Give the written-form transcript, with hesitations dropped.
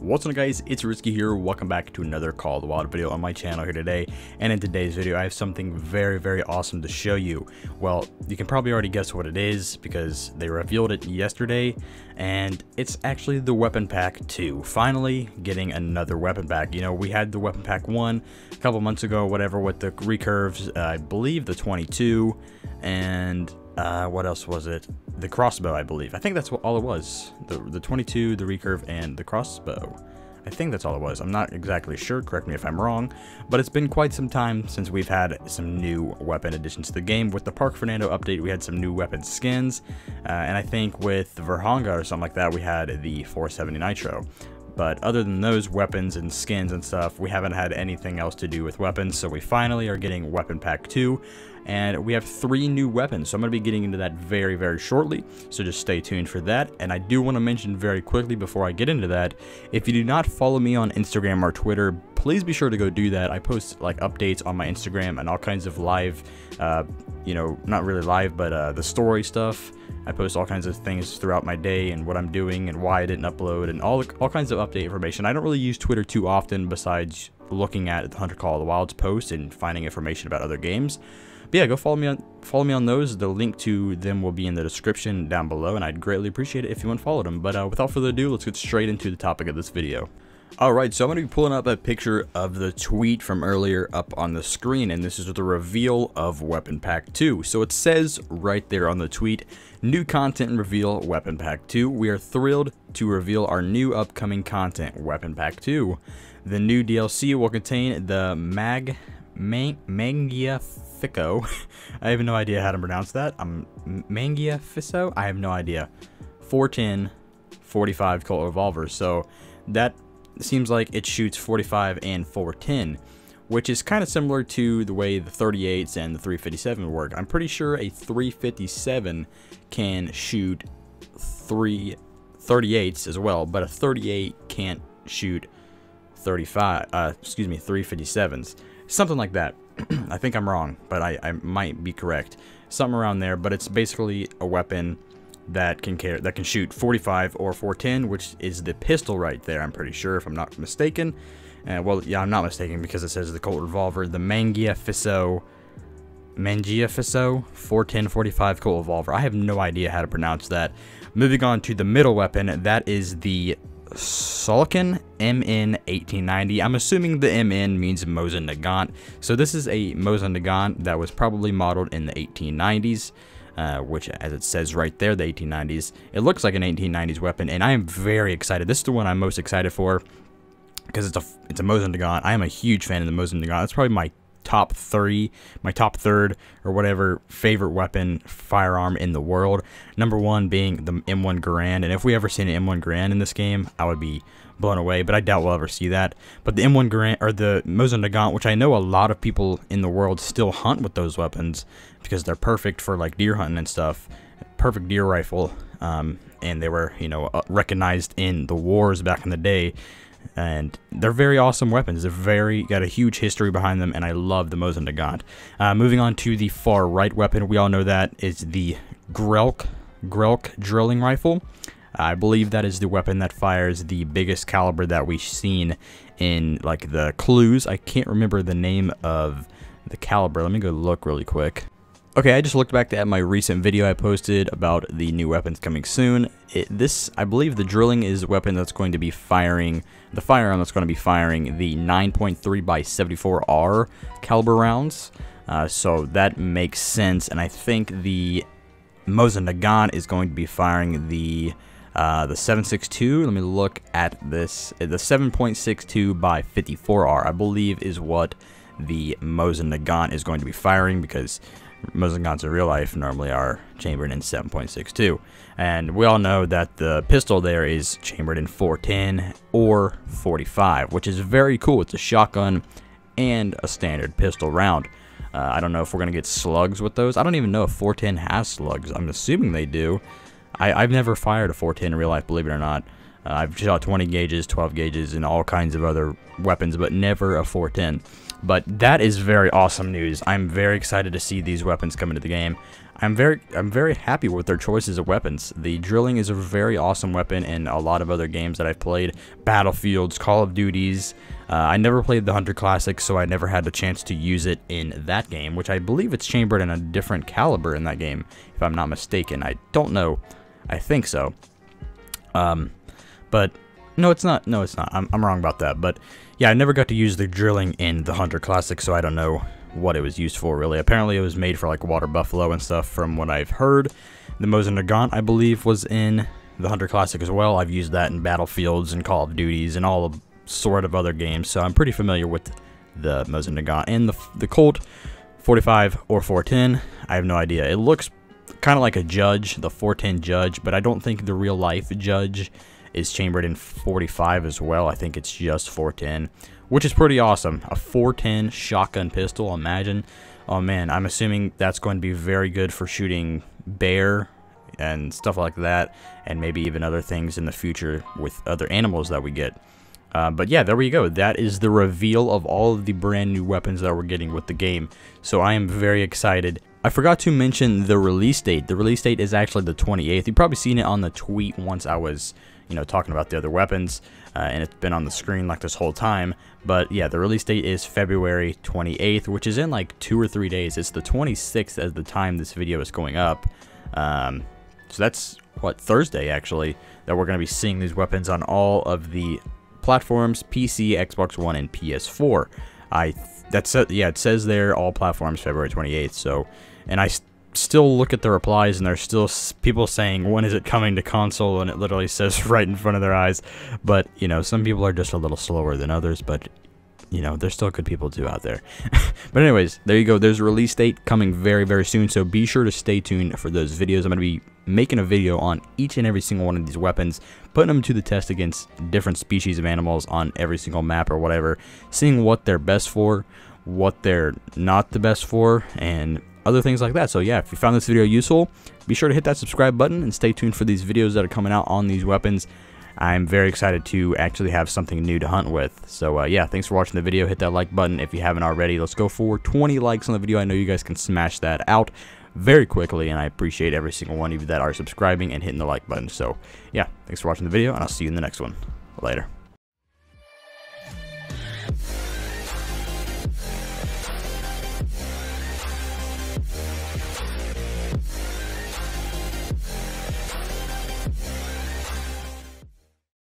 What's up guys, it's Risky here. Welcome back to another Call of the Wild video on my channel here today. And in today's video, I have something very, very awesome to show you. Well, you can probably already guess what it is because they revealed it yesterday, and it's actually the weapon pack 2. Finally getting another weapon pack. You know, we had the weapon pack 1 a couple months ago, whatever, with the recurves, I believe the 22, and what else was it? The crossbow, I believe. I think that's all it was. The 22, the recurve, and the crossbow. I think that's all it was. I'm not exactly sure, correct me if I'm wrong, but it's been quite some time since we've had some new weapon additions to the game. With the Parque Fernando update, we had some new weapon skins, and I think with Verhanga or something like that, we had the 470 Nitro. But other than those weapons and skins and stuff, we haven't had anything else to do with weapons, so we finally are getting weapon pack 2, and we have 3 new weapons, so I'm going to be getting into that very, very shortly, so just stay tuned for that. And I do want to mention very quickly before I get into that, if you do not follow me on Instagram or Twitter, please be sure to go do that. I post like updates on my Instagram and all kinds of live, you know, not really live, but the story stuff. I post all kinds of things throughout my day and what I'm doing and why I didn't upload and all kinds of update information. I don't really use Twitter too often besides looking at the Hunter Call of the Wild's post and finding information about other games. But yeah, go follow me on those. The link to them will be in the description down below, and I'd greatly appreciate it if you unfollowed them. But without further ado, let's get straight into the topic of this video. Alright, so I'm going to be pulling up a picture of the tweet from earlier up on the screen, and this is the reveal of Weapon Pack 2. So it says right there on the tweet, new content reveal Weapon Pack 2. We are thrilled to reveal our new upcoming content, Weapon Pack 2. The new DLC will contain the Mangiafiso. I have no idea how to pronounce that. Mangiafiso? I have no idea. 410 45 Colt revolvers. So that seems like it shoots 45 and 410, which is kind of similar to the way the 38s and the 357 work. I'm pretty sure a 357 can shoot 338s as well, but a 38 can't shoot 357s, something like that. I think I'm wrong, but I might be correct, something around there. But it's basically a weapon that can shoot 45 or 410, which is the pistol right there, I'm pretty sure, if I'm not mistaken. Well, yeah, I'm not mistaken because it says the Colt revolver, the Mangiafiso 410 45 Colt revolver. I have no idea how to pronounce that. Moving on to the middle weapon, that is the Sulkin MN 1890. I'm assuming the MN means Mosin-Nagant. So this is a Mosin-Nagant that was probably modeled in the 1890s. Which, as it says right there, the 1890s, it looks like an 1890s weapon, and I am very excited. This is the one I'm most excited for because it's a Mosin-Nagant. I am a huge fan of the Mosin-Nagant. It's probably my top third or whatever favorite weapon firearm in the world. Number one being the M1 Garand, and if we ever see an M1 Garand in this game, I would be blown away, but I doubt we'll ever see that. But the M1 Garand, or the Mosin-Nagant, which I know a lot of people in the world still hunt with those weapons because they're perfect for like deer hunting and stuff, perfect deer rifle, and they were, you know, recognized in the wars back in the day. And they're very awesome weapons. They've got a huge history behind them, and I love the Mosin-Nagant. Moving on to the far right weapon, we all know that is the Grelck drilling rifle. I believe that is the weapon that fires the biggest caliber that we've seen in like the clues. I can't remember the name of the caliber. Let me go look really quick. Okay, I just looked back at my recent video I posted about the new weapons coming soon. I believe the drilling is the weapon that's going to be firing, the firearm that's going to be firing the 9.3 by 74r caliber rounds. So that makes sense, and I think the Mosin-Nagant is going to be firing the 7.62. Let me look at this. The 7.62 by 54r, I believe, is what the Mosin-Nagant is going to be firing, because Mosin-Nagants in real life normally are chambered in 7.62, and we all know that the pistol there is chambered in 410 or 45, which is very cool. It's a shotgun and a standard pistol round. I don't know if we're gonna get slugs with those. I don't even know if 410 has slugs. I'm assuming they do. I've never fired a 410 in real life, believe it or not. I've shot 20 gauges, 12 gauges, and all kinds of other weapons, but never a 410. But that is very awesome news. I'm very excited to see these weapons come into the game. I'm very happy with their choices of weapons. The drilling is a very awesome weapon in a lot of other games that I've played. Battlefields, Call of Duties. I never played the Hunter Classic, so I never had the chance to use it in that game, which I believe it's chambered in a different caliber in that game, if I'm not mistaken. I don't know. I think so. But no, it's not. No, it's not. I'm wrong about that. But yeah, I never got to use the drilling in the Hunter Classic, so I don't know what it was used for, really. Apparently it was made for like water buffalo and stuff, from what I've heard. The Mosin-Nagant, I believe, was in the Hunter Classic as well. I've used that in Battlefields and Call of Duties and all sort of other games, so I'm pretty familiar with the Mosin-Nagant. And the Colt 45 or 410, I have no idea. It looks kind of like a Judge, the 410 Judge, but I don't think the real life Judge is chambered in 45 as well. I think it's just 410, which is pretty awesome. A 410 shotgun pistol, imagine. Oh man, I'm assuming that's going to be very good for shooting bear and stuff like that, and maybe even other things in the future with other animals that we get. But yeah, there we go. That is the reveal of all of the brand new weapons that we're getting with the game. So I am very excited. I forgot to mention the release date. The release date is actually the 28th. You've probably seen it on the tweet once I was, you know, talking about the other weapons, and it's been on the screen like this whole time. But yeah, the release date is February 28th, which is in like 2 or 3 days. It's the 26th at the time this video is going up. So that's, what, Thursday actually, that we're going to be seeing these weapons on all of the platforms, PC, Xbox One, and PS4. Yeah, it says there all platforms February 28th. So, and I still look at the replies, and there's still people saying, when is it coming to console? And it literally says right in front of their eyes. But, you know, some people are just a little slower than others, but, you know, there's still good people too out there. But anyways, there you go. There's a release date coming very, very soon. So be sure to stay tuned for those videos. I'm going to be making a video on each and every single one of these weapons, putting them to the test against different species of animals on every single map or whatever, seeing what they're best for, what they're not the best for, and other things like that. So yeah, if you found this video useful, be sure to hit that subscribe button and stay tuned for these videos that are coming out on these weapons. I'm very excited to actually have something new to hunt with. So yeah, thanks for watching the video. Hit that like button if you haven't already. Let's go for 20 likes on the video. I know you guys can smash that out very quickly, and I appreciate every single one of you that are subscribing and hitting the like button. So yeah, thanks for watching the video, and I'll see you in the next one. Later.